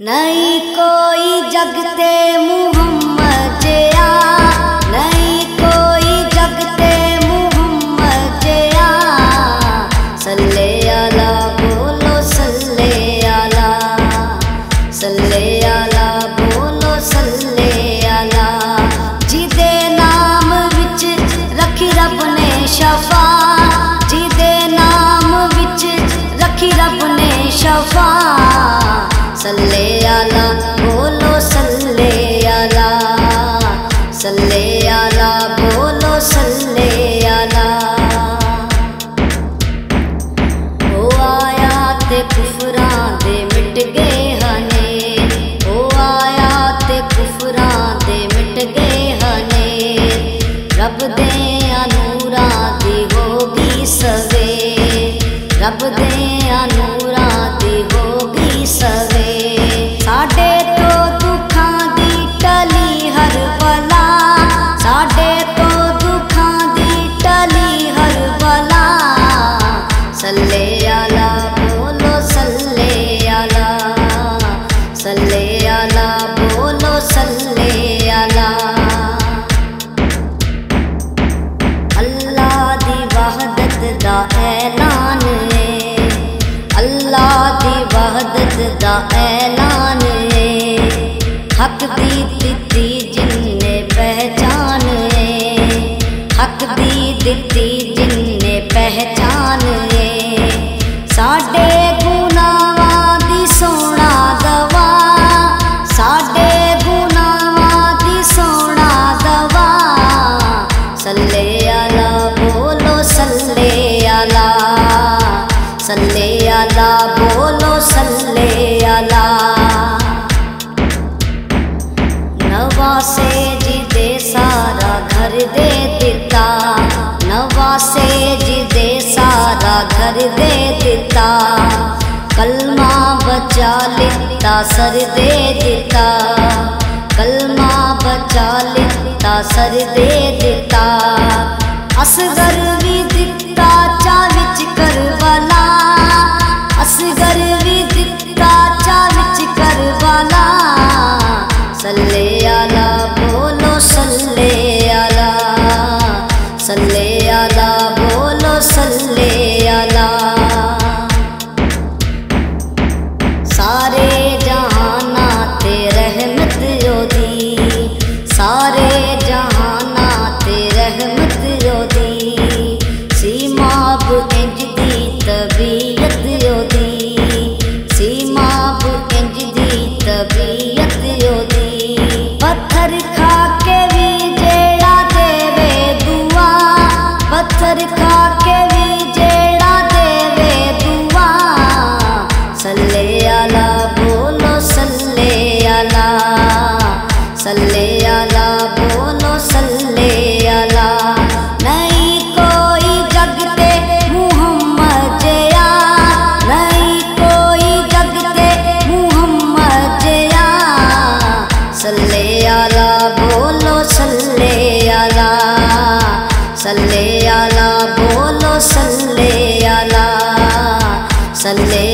नहीं कोई जगते मुहम्मद या, नहीं कोई जगते मुहम्मद या, सल्ले आला बोलो सल्ले आला, सल्ले आला बोलो सल्ले आला। जिदे नाम विच रखी रब ने शफा, जिदे नाम विच रखी रब ने शफा, सल्ले आला बोलो सल्ले आला, सल्ले आला बोलो सल्ले आला। ओ आया ते कुफरां दे मिट गए हने, ओ आया ते कुफरां दे मिट गए हने, रब दे नूरां दी होगी सवे, रब दे नूरां दी होगी सवे। साडे तो दुखां दी टली हर बला, साडे तो दुखां दी टली हर बला, सल्ले आला बोलो सल्ले आला, सल्ले आला बोलो सल्ले आला। अल्लाह दी वहदत दा ऐलान है, अल्लाह दी वहदत दा ऐलान है, हक दी दित्ती जिन्ने पहचान है, हक दी दित्ती जिन्ने पहचान है। साडे गुनाहां दी सोना दवा, साडे गुनाहां दी सोना दवा, सल्ले आला बोलो सल्ले आला, सल्ले आला बोलो सल्ले आला। नवासे जी दे सारा घर दे दिता, नवासे जी दे सारा घर दे दिता, कलमा बचा लिता सर दे दिता, कलमा बचा लिता सर दे दिता। असगर भी दिता चा विच करबला, असगर भी दिता चा विच करबला, सल्ले आला बोलो सल्ले आला, सल्ले आला बोलो सल्ले आला। सारे जहाना ते रहमत योदी, सारे जहाना ते रहमत योदी, सीमा इंज दी तबीयत योदी, सीमा इंज दी तबीयत योदी। पत्थर खा के भी जेड़ा देवे दुआ, पत्थर खा के भी जेड़ा देवे दुआ, सल्ले आला बोलो सल्ले आला, सल्ले आला बोलो सल्ले आला। नहीं कोई जगते मुहम्मद या, नहीं कोई जगते मुहम्मद या, सल्ले आला बोलो सल्ले आला, सल्ले आला बोलो सल्ले आला, सल्ले